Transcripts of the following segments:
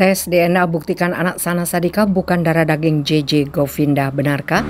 Tes DNA buktikan anak Syahnaz Sadiqah bukan darah daging Jeje Govinda, benarkah?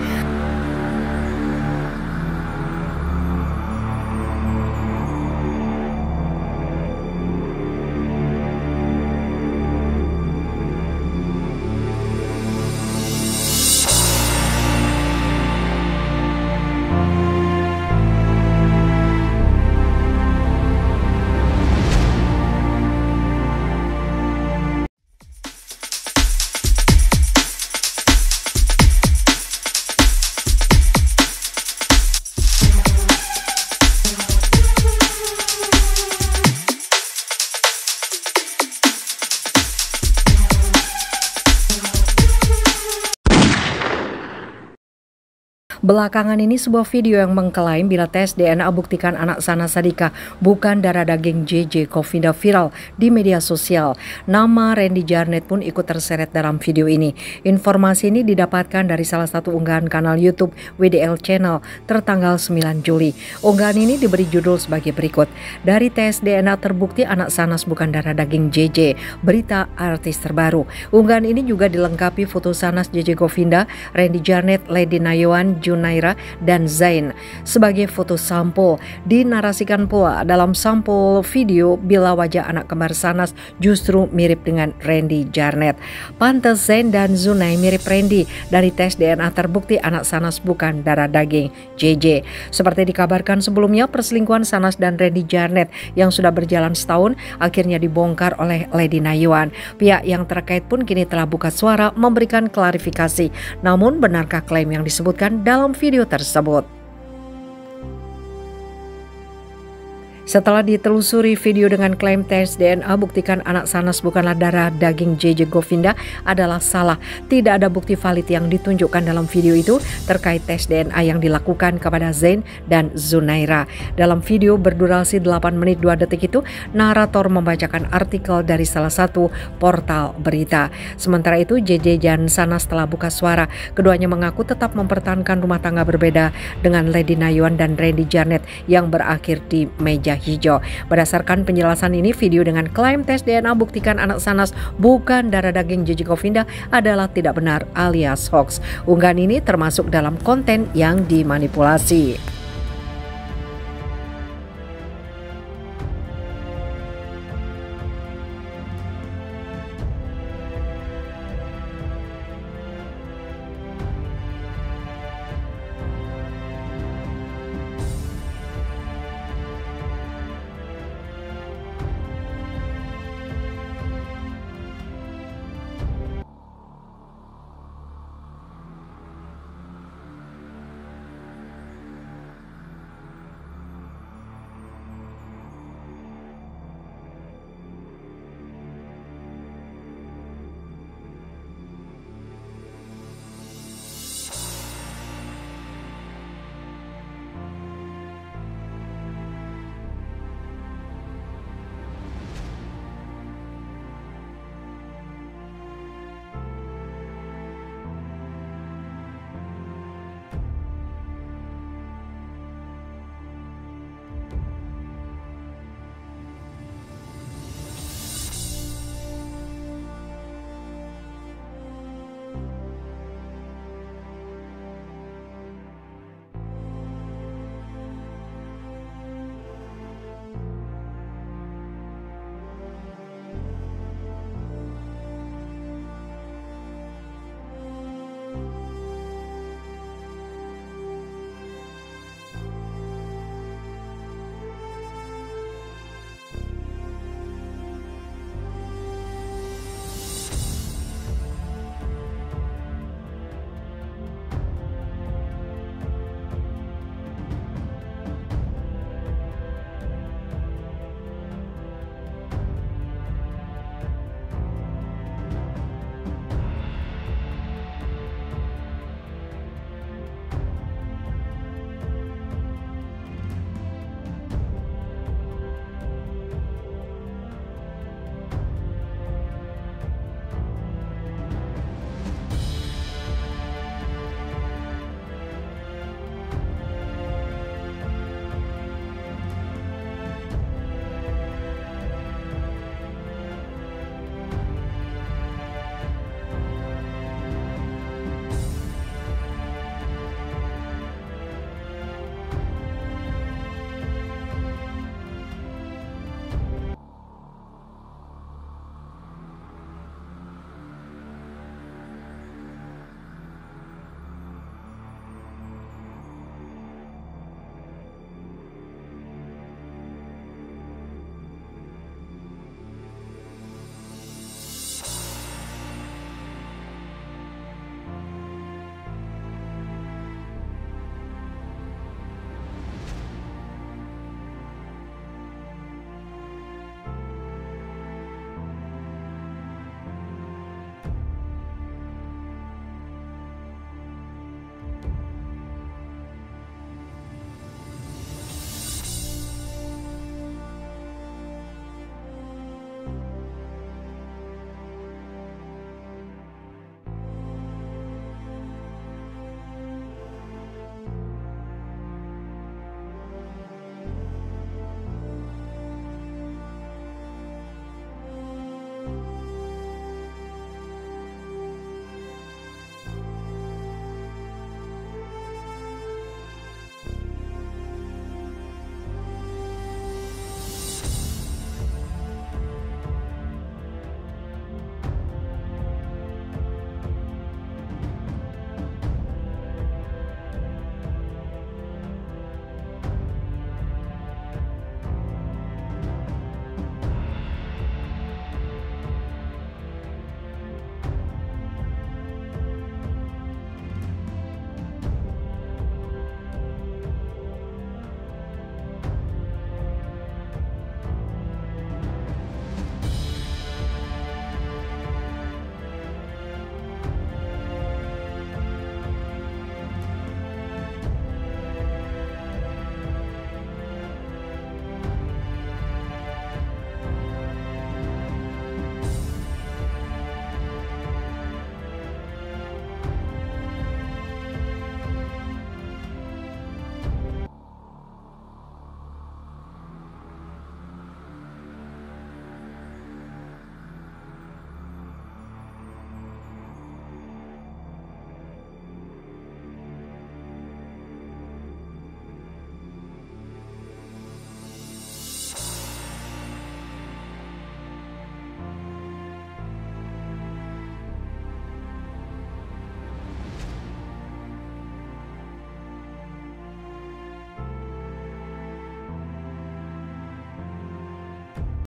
Belakangan ini sebuah video yang mengklaim bila tes DNA buktikan anak Syahnaz Sadiqah bukan darah daging Jeje Govinda viral di media sosial. Nama Rendy Kjaernett pun ikut terseret dalam video ini. Informasi ini didapatkan dari salah satu unggahan kanal YouTube WDL Channel tertanggal 9 Juli. Unggahan ini diberi judul sebagai berikut. Dari tes DNA terbukti anak Syahnaz bukan darah daging Jeje, berita artis terbaru. Unggahan ini juga dilengkapi foto Syahnaz, Jeje Govinda, Rendy Kjaernett, Lady Nayawan, Zunaira, dan Zain sebagai foto sampul. Dinarasikan pula dalam sampul video bila wajah anak kembar Syahnaz justru mirip dengan Rendy Kjaernett. Pantes Zain dan Zunai mirip Rendy. Dari tes DNA terbukti anak Syahnaz bukan darah daging Jeje. Seperti dikabarkan sebelumnya, perselingkuhan Syahnaz dan Rendy Kjaernett yang sudah berjalan setahun akhirnya dibongkar oleh Lady Nayawan. Pihak yang terkait pun kini telah buka suara memberikan klarifikasi. Namun benarkah klaim yang disebutkan dalam video tersebut? Setelah ditelusuri video dengan klaim tes DNA buktikan anak Syahnaz bukanlah darah daging Jeje Govinda adalah salah. Tidak ada bukti valid yang ditunjukkan dalam video itu terkait tes DNA yang dilakukan kepada Zain dan Zunaira. Dalam video berdurasi 8 menit 2 detik itu, narator membacakan artikel dari salah satu portal berita. Sementara itu, Jeje dan Syahnaz telah buka suara. Keduanya mengaku tetap mempertahankan rumah tangga berbeda dengan Lady Nayawan dan Rendy Kjaernett yang berakhir di meja hijau. Berdasarkan penjelasan ini, video dengan klaim tes DNA buktikan anak Syahnaz bukan darah daging Jeje Govinda adalah tidak benar alias hoax. Unggahan ini termasuk dalam konten yang dimanipulasi.